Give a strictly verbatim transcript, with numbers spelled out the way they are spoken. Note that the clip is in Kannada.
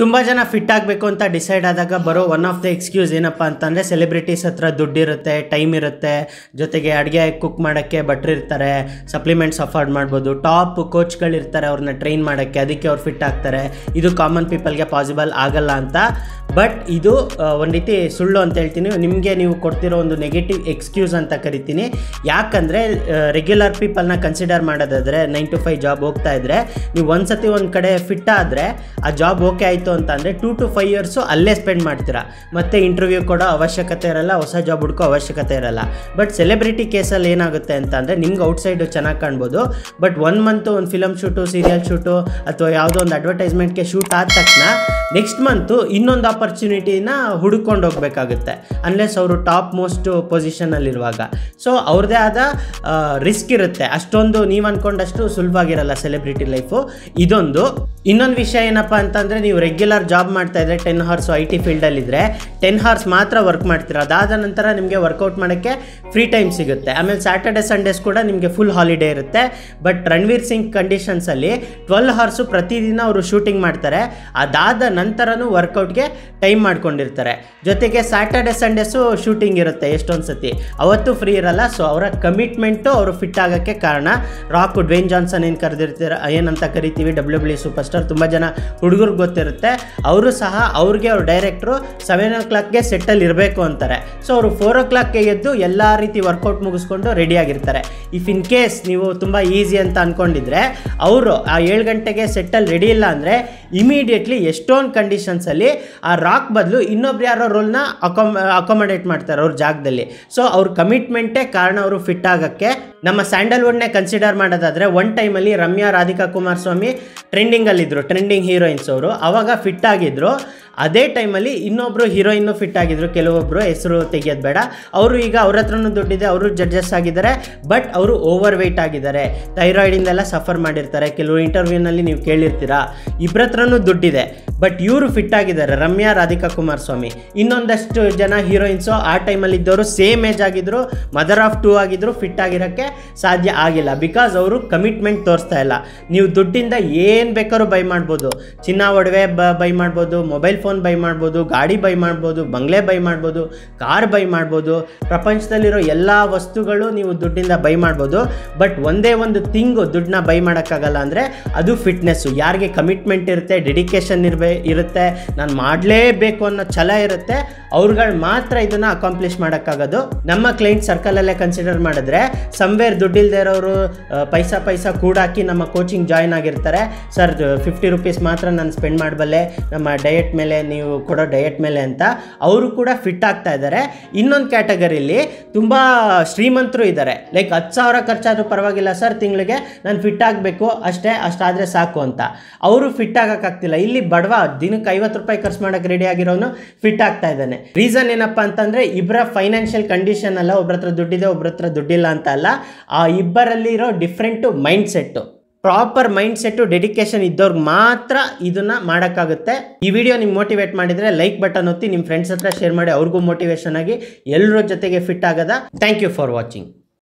ತುಂಬ ಜನ ಫಿಟ್ ಆಗಬೇಕು ಅಂತ ಡಿಸೈಡ್ ಆದಾಗ ಬರೋ ಒನ್ ಆಫ್ ದ ಎಕ್ಸ್ಕ್ಯೂಸ್ ಏನಪ್ಪ ಅಂತಂದರೆ ಸೆಲೆಬ್ರಿಟೀಸ್ ಹತ್ರ ದುಡ್ಡಿರುತ್ತೆ, ಟೈಮ್ ಇರುತ್ತೆ, ಜೊತೆಗೆ ಅಡುಗೆ ಕುಕ್ ಮಾಡೋಕ್ಕೆ ಭಟ್ರಿರ್ತಾರೆ, ಸಪ್ಲಿಮೆಂಟ್ಸ್ ಅಫೋರ್ಡ್ ಮಾಡ್ಬೋದು, ಟಾಪ್ ಕೋಚ್ಗಳಿರ್ತಾರೆ ಅವ್ರನ್ನ ಟ್ರೈನ್ ಮಾಡೋಕ್ಕೆ, ಅದಕ್ಕೆ ಅವ್ರು ಫಿಟ್ ಆಗ್ತಾರೆ. ಇದು ಕಾಮನ್ ಪೀಪಲ್ಗೆ ಪಾಸಿಬಲ್ ಆಗಲ್ಲ ಅಂತ. ಬಟ್ ಇದು ಒಂದು ರೀತಿ ಸುಳ್ಳು ಅಂತ ಹೇಳ್ತೀನಿ, ನಿಮಗೆ ನೀವು ಕೊಡ್ತಿರೋ ಒಂದು ನೆಗೆಟಿವ್ ಎಕ್ಸ್ಕ್ಯೂಸ್ ಅಂತ ಕರಿತೀನಿ. ಯಾಕಂದರೆ ರೆಗ್ಯುಲರ್ ಪೀಪಲ್ನ ಕನ್ಸಿಡರ್ ಮಾಡೋದಾದರೆ ನೈನ್ ಟು ಫೈವ್ ಜಾಬ್ ಹೋಗ್ತಾ ಇದ್ದರೆ ನೀವು ಒಂದು ಸತಿ ಒಂದು ಕಡೆ ಫಿಟ್ ಆದರೆ ಆ ಜಾಬ್ ಓಕೆ ಆಯಿತು ಅಂತ ಅಂದರೆ ಟೂ ಟು ಫೈವ್ ಇಯರ್ಸು ಅಲ್ಲೇ ಸ್ಪೆಂಡ್ ಮಾಡ್ತೀರಾ, ಮತ್ತೆ ಇಂಟರ್ವ್ಯೂ ಕೊಡೋ ಅವಶ್ಯಕತೆ ಇರಲ್ಲ, ಹೊಸ ಜಾಬ್ ಹುಡ್ಕೋ ಅವಶ್ಯಕತೆ ಇರಲ್ಲ. ಬಟ್ ಸೆಲೆಬ್ರಿಟಿ ಕೇಸಲ್ಲಿ ಏನಾಗುತ್ತೆ ಅಂತ ಅಂದರೆ ನಿಮ್ಗೆ ಔಟ್ಸೈಡು ಚೆನ್ನಾಗಿ ಕಾಣ್ಬೋದು, ಬಟ್ ಒನ್ ಮಂತು ಒಂದು ಫಿಲಮ್ ಶೂಟು, ಸೀರಿಯಲ್ ಶೂಟು ಅಥವಾ ಯಾವುದೋ ಒಂದು ಅಡ್ವರ್ಟೈಸ್ಮೆಂಟ್ಗೆ ಶೂಟ್ ಆದ ತಕ್ಷಣ ನೆಕ್ಸ್ಟ್ ಮಂತು ಇನ್ನೊಂದು ಆಪರ್ಚುನಿಟಿನ ಹುಡ್ಕೊಂಡು ಹೋಗಬೇಕಾಗುತ್ತೆ, ಅನ್ಲೆಸ್ ಅವರು ಟಾಪ್ ಮೋಸ್ಟ್ ಪೊಸಿಷನಲ್ಲಿರುವಾಗ. ಸೊ ಅವ್ರದ್ದೇ ಆದ ರಿಸ್ಕ್ ಇರುತ್ತೆ, ಅಷ್ಟೊಂದು ನೀವು ಅಂದ್ಕೊಂಡಷ್ಟು ಸುಲಭವಾಗಿರಲ್ಲ ಸೆಲೆಬ್ರಿಟಿ ಲೈಫು. ಇದೊಂದು. ಇನ್ನೊಂದು ವಿಷಯ ಏನಪ್ಪ ಅಂತಂದರೆ ನೀವು ರೆಗ್ಯುಲರ್ ಜಾಬ್ ಮಾಡ್ತಾಯಿದ್ರೆ ಟೆನ್ ಹವರ್ಸು ಐ ಟಿ ಫೀಲ್ಡಲ್ಲಿದ್ದರೆ ಟೆನ್ ಹವರ್ಸ್ ಮಾತ್ರ ವರ್ಕ್ ಮಾಡ್ತೀರಾ, ಅದಾದ ನಂತರ ನಿಮಗೆ ವರ್ಕೌಟ್ ಮಾಡೋಕ್ಕೆ ಫ್ರೀ ಟೈಮ್ ಸಿಗುತ್ತೆ. ಆಮೇಲೆ ಸ್ಯಾಟರ್ಡೆ ಸಂಡೇಸ್ ಕೂಡ ನಿಮಗೆ ಫುಲ್ ಹಾಲಿಡೇ ಇರುತ್ತೆ. ಬಟ್ ರಣವೀರ್ ಸಿಂಗ್ ಕಂಡೀಷನ್ಸಲ್ಲಿ ಟ್ವೆಲ್ ಹವರ್ಸು ಪ್ರತಿದಿನ ಅವರು ಶೂಟಿಂಗ್ ಮಾಡ್ತಾರೆ, ಅದಾದ ನಂತರನೂ ವರ್ಕೌಟ್ಗೆ ಟೈಮ್ ಮಾಡ್ಕೊಂಡಿರ್ತಾರೆ. ಜೊತೆಗೆ ಸ್ಯಾಟರ್ಡೆ ಸಂಡೇಸು ಶೂಟಿಂಗ್ ಇರುತ್ತೆ ಎಷ್ಟೊಂದು ಸತಿ, ಅವತ್ತು ಫ್ರೀ ಇರಲ್ಲ. ಸೊ ಅವರ ಕಮಿಟ್ಮೆಂಟು ಅವರು ಫಿಟ್ ಆಗೋಕ್ಕೆ ಕಾರಣ. ರಾಕ್ ಡ್ವೇನ್ ಜಾನ್ಸನ್ ಏನು ಕರೆದಿರ್ತೀರ ಏನಂತ ಕರಿತೀವಿ, ಡಬ್ಲ್ಯೂ ಡಬ್ಲ್ಯೂ ಸೂಪರ್ ಸ್ಟಾರ್, ತುಂಬ ಜನ ಹುಡುಗರು ಗೊತ್ತಿರುತ್ತೆ. ಅವರು ಸಹ ಅವ್ರಿಗೆ ಅವ್ರ ಡೈರೆಕ್ಟ್ರು ಸೆವೆನ್ ಓ ಕ್ಲಾಕ್ಗೆ ಸೆಟ್ಟಲ್ಲಿ ಇರಬೇಕು ಅಂತಾರೆ. ಸೊ ಅವರು ಫೋರ್ ಓ ಕ್ಲಾಕ್ಗೆ ಎದ್ದು ಎಲ್ಲ ರೀತಿ ವರ್ಕೌಟ್ ಮುಗಿಸ್ಕೊಂಡು ರೆಡಿಯಾಗಿರ್ತಾರೆ. ಇಫ್ ಇನ್ ಕೇಸ್ ನೀವು ತುಂಬ ಈಸಿ ಅಂತ ಅಂದ್ಕೊಂಡಿದ್ರೆ ಅವರು ಆ ಏಳು ಗಂಟೆಗೆ ಸೆಟ್ಟಲ್ಲಿ ರೆಡಿ ಇಲ್ಲ ಅಂದರೆ ಇಮಿಡಿಯೇಟ್ಲಿ ಎಷ್ಟೊಂದು ಕಂಡೀಷನ್ಸಲ್ಲಿ ಆ ರಾಕ್ ಬದಲು ಇನ್ನೊಬ್ರು ಯಾರೋ ರೋಲ್ನ ಅಕೊಮ್ ಅಕೊಮಡೇಟ್ ಮಾಡ್ತಾರೆ ಅವ್ರ ಜಾಗದಲ್ಲಿ. ಸೊ ಅವ್ರ ಕಮಿಟ್ಮೆಂಟೇ ಕಾರಣ ಅವರು ಫಿಟ್ ಆಗೋಕ್ಕೆ. ನಮ್ಮ ಸ್ಯಾಂಡಲ್ವುಡ್ನೇ ಕನ್ಸಿಡರ್ ಮಾಡೋದಾದರೆ ಒನ್ ಟೈಮಲ್ಲಿ ರಮ್ಯಾ ರಾಧಿಕಾ ಕುಮಾರಸ್ವಾಮಿ ಟ್ರೆಂಡಿಂಗಲ್ಲಿದ್ದರು, ಟ್ರೆಂಡಿಂಗ್ ಹೀರೋಯಿನ್ಸ್ ಅವರು, ಆವಾಗ ಫಿಟ್ ಆಗಿದ್ದರು. ಅದೇ ಟೈಮಲ್ಲಿ ಇನ್ನೊಬ್ಬರು ಹೀರೋಯಿನ್ನು ಫಿಟ್ ಆಗಿದ್ರು, ಕೆಲವೊಬ್ಬರು, ಹೆಸರು ತೆಗಿಯೋದು ಬೇಡ. ಅವರು ಈಗ ಅವ್ರ ಹತ್ರನೂ ದುಡ್ಡಿದೆ, ಅವರು ಜಡ್ಜಸ್ ಆಗಿದ್ದಾರೆ, ಬಟ್ ಅವರು ಓವರ್ ವೆಯ್ಟ್ ಆಗಿದ್ದಾರೆ, ಥೈರಾಯ್ಡಿಂದೆಲ್ಲ ಸಫರ್ ಮಾಡಿರ್ತಾರೆ. ಕೆಲವರು ಇಂಟರ್ವ್ಯೂನಲ್ಲಿ ನೀವು ಕೇಳಿರ್ತೀರಾ, ಇಬ್ಬರ ಹತ್ರನೂ ದುಡ್ಡಿದೆ, ಬಟ್ ಇವರು ಫಿಟ್ ಆಗಿದ್ದಾರೆ, ರಮ್ಯಾ ರಾಧಿಕಾ ಕುಮಾರಸ್ವಾಮಿ. ಇನ್ನೊಂದಷ್ಟು ಜನ ಹೀರೋಯಿನ್ಸು ಆ ಟೈಮಲ್ಲಿ ಇದ್ದವರು ಸೇಮ್ ಏಜ್ ಆಗಿದ್ದರು, ಮದರ್ ಆಫ್ ಟೂ ಆಗಿದ್ದರು, ಫಿಟ್ ಆಗಿರೋಕ್ಕೆ ಸಾಧ್ಯ ಆಗಿಲ್ಲ. ಬಿಕಾಸ್ ಅವರು ಕಮಿಟ್ಮೆಂಟ್ ತೋರಿಸ್ತಾ ಇಲ್ಲ. ನೀವು ದುಡ್ಡಿಂದ ಏನು ಬೇಕಾದ್ರೂ ಬೈ ಮಾಡ್ಬೋದು, ಚಿನ್ನ ಒಡವೆ ಬೈ ಮಾಡ್ಬೋದು, ಮೊಬೈಲ್ ಫೋನ್ ಬೈ ಮಾಡ್ಬೋದು, ಗಾಡಿ ಬೈ ಮಾಡ್ಬೋದು, ಬಂಗ್ಲೆ ಬೈ ಮಾಡ್ಬೋದು, ಕಾರ್ ಬೈ ಮಾಡ್ಬೋದು, ಪ್ರಪಂಚದಲ್ಲಿರೋ ಎಲ್ಲ ವಸ್ತುಗಳು ನೀವು ದುಡ್ಡಿಂದ ಬೈ ಮಾಡ್ಬೋದು. ಬಟ್ ಒಂದೇ ಒಂದು ಥಿಂಗು ದುಡ್ಡನ್ನ ಬೈ ಮಾಡೋಕ್ಕಾಗಲ್ಲ ಅಂದರೆ ಅದು ಫಿಟ್ನೆಸ್ಸು. ಯಾರಿಗೆ ಕಮಿಟ್ಮೆಂಟ್ ಇರುತ್ತೆ, ಡೆಡಿಕೇಶನ್ ಇರಬೇ ಇರುತ್ತೆ ನಾನು ಮಾಡಲೇಬೇಕು ಅನ್ನೋ ಛಲ ಇರುತ್ತೆ, ಅವ್ರುಗಳು ಮಾತ್ರ ಇದನ್ನು ಅಕಾಂಪ್ಲಿಷ್ ಮಾಡೋಕ್ಕಾಗೋದು. ನಮ್ಮ ಕ್ಲೈಂಟ್ ಸರ್ಕಲಲ್ಲೇ ಕನ್ಸಿಡರ್ ಮಾಡಿದ್ರೆ ಸಮ್ವೇರ್ ದುಡ್ಡಿಲ್ಲದೆ ಇರೋರು ಪೈಸಾ ಪೈಸಾ ಕೂಡಾಕಿ ನಮ್ಮ ಕೋಚಿಂಗ್ ಜಾಯ್ನ್ ಆಗಿರ್ತಾರೆ. ಸರ್ ಫಿಫ್ಟಿ ರುಪೀಸ್ ಮಾತ್ರ ನಾನು ಸ್ಪೆಂಡ್ ಮಾಡಬಲ್ಲೆ ನಮ್ಮ ಡಯಟ್ ಮೇಲೆ, ನೀವು ಕೊಡೋ ಡಯಟ್ ಮೇಲೆ ಅಂತ ಅವರು ಕೂಡ ಫಿಟ್ ಆಗ್ತಾ ಇದ್ದಾರೆ. ಇನ್ನೊಂದು ಕ್ಯಾಟಗರಿಲಿ ತುಂಬ ಶ್ರೀಮಂತರು ಇದ್ದಾರೆ, ಲೈಕ್ ಹತ್ತು ಸಾವಿರ ಖರ್ಚಾದರೂ ಪರವಾಗಿಲ್ಲ ಸರ್ ತಿಂಗಳಿಗೆ, ನಾನು ಫಿಟ್ ಆಗಬೇಕು ಅಷ್ಟೇ, ಅಷ್ಟಾದರೆ ಸಾಕು ಅಂತ ಅವರು ಫಿಟ್ ಆಗೋಕ್ಕಾಗ್ತಿಲ್ಲ. ಇಲ್ಲಿ ಬಡವ, ದಿನಕ್ಕೆ ಐವತ್ತು ರೂಪಾಯಿ ಖರ್ಚು ಮಾಡೋಕ್ಕೆ ರೆಡಿ ಆಗಿರೋನು ಫಿಟ್ ಆಗ್ತಾ ಇದ್ದಾನೆ. ರೀಸನ್ ಏನಪ್ಪಾ ಅಂತಂದರೆ ಇಬ್ಬರ ಫೈನಾನ್ಷಿಯಲ್ ಕಂಡೀಷನ್ ಅಲ್ಲ, ಒಬ್ಬರ ಹತ್ರ ದುಡ್ಡಿದೆ, ಒಬ್ಬರ ಹತ್ರ ದುಡ್ಡಿಲ್ಲ ಅಂತ ಅಲ್ಲ, ಆ ಇಬ್ಬರಲ್ಲಿರೋ different mind set. Proper mind set, dedication ಇದ್ದವ್ರಿಗೆ ಮಾತ್ರ ಇದನ್ನು ಮಾಡೋಕ್ಕಾಗುತ್ತೆ. ಈ ವಿಡಿಯೋ ನಿಮ್ಗೆ ಮೋಟಿವೇಟ್ ಮಾಡಿದರೆ ಲೈಕ್ ಬಟನ್ ಒತ್ತಿ, ನಿಮ್ಮ ಫ್ರೆಂಡ್ಸ್ ಹತ್ರ ಶೇರ್ ಮಾಡಿ, ಅವ್ರಿಗೂ ಮೋಟಿವೇಶನ್ ಆಗಿ ಎಲ್ಲರ ಜೊತೆಗೆ ಫಿಟ್ ಆಗೋದ. Thank you for watching.